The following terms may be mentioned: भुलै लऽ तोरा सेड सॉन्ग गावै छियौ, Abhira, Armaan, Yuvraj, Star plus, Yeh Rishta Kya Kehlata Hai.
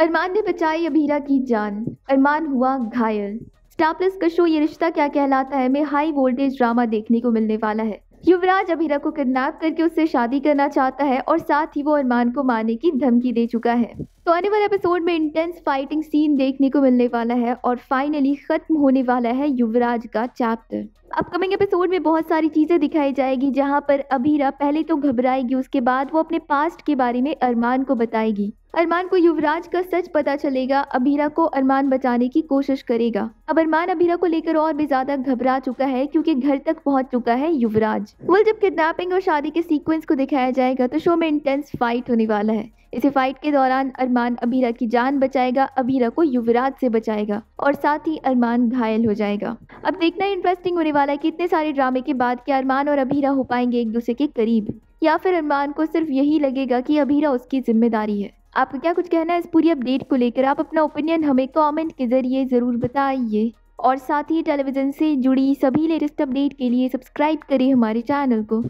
अरमान ने बचाई अभीरा की जान, अरमान हुआ घायल। स्टार प्लस का शो ये रिश्ता क्या कहलाता है में हाई वोल्टेज ड्रामा देखने को मिलने वाला है। युवराज अभीरा को किडनैप करके उससे शादी करना चाहता है और साथ ही वो अरमान को मारने की धमकी दे चुका है। तो आने वाले एपिसोड में इंटेंस फाइटिंग सीन देखने को मिलने वाला है और फाइनली खत्म होने वाला है युवराज का चैप्टर। अपकमिंग एपिसोड में बहुत सारी चीजें दिखाई जाएगी जहां पर अभीरा पहले तो घबराएगी, उसके बाद वो अपने पास्ट के बारे में अरमान को बताएगी। अरमान को युवराज का सच पता चलेगा, अभीरा को अरमान बचाने की कोशिश करेगा। अब अरमान अभीरा को लेकर और भी ज्यादा घबरा चुका है क्योंकि घर तक पहुंच चुका है युवराज। जब किडनैपिंग और शादी के सीक्वेंस को दिखाया जाएगा तो शो में इंटेंस फाइट होने वाला है। इसी फाइट के दौरान अरमान अभीरा की जान बचाएगा, अभीरा को युवराज से बचाएगा और साथ ही अरमान घायल हो जाएगा। अब देखना इंटरेस्टिंग होने वाला है कि इतने सारे ड्रामे के बाद क्या अरमान और अभीरा हो पाएंगे एक दूसरे के करीब, या फिर अरमान को सिर्फ यही लगेगा कि अभीरा उसकी जिम्मेदारी है। आपको क्या कुछ कहना है इस पूरी अपडेट को लेकर? आप अपना ओपिनियन हमें कमेंट के जरिए ज़रूर बताइए और साथ ही टेलीविज़न से जुड़ी सभी लेटेस्ट अपडेट के लिए सब्सक्राइब करें हमारे चैनल को।